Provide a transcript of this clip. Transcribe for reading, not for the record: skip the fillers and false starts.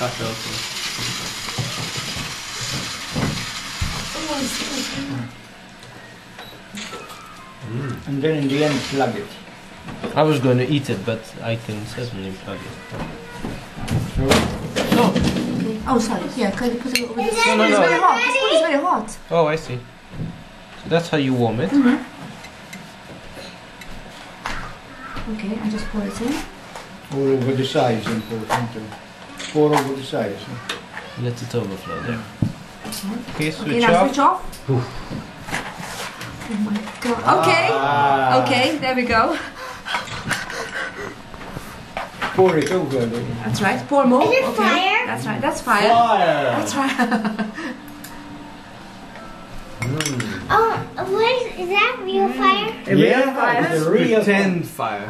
That's awesome. And then in the end plug it. I was going to eat it, but I can certainly plug it. No. Oh, sorry. Yeah, can you put it over the spoon? No, no, no. It's very hot. The spoon is very hot. Oh, I see. So that's how you warm it. Mm-hmm. Okay, I just pour it in. Pour over the sides and pour it into. Pour over the sides. Let it overflow there. Mm-hmm. Okay, switch off. Oof. Oh my god. Okay. Ah. Okay, there we go. Pour it over. That's right. Pour more. Is it okay. Fire? That's right. That's fire. Fire. That's right. Oh, what is that? Real fire? Yeah, real fire. It's pretend fire.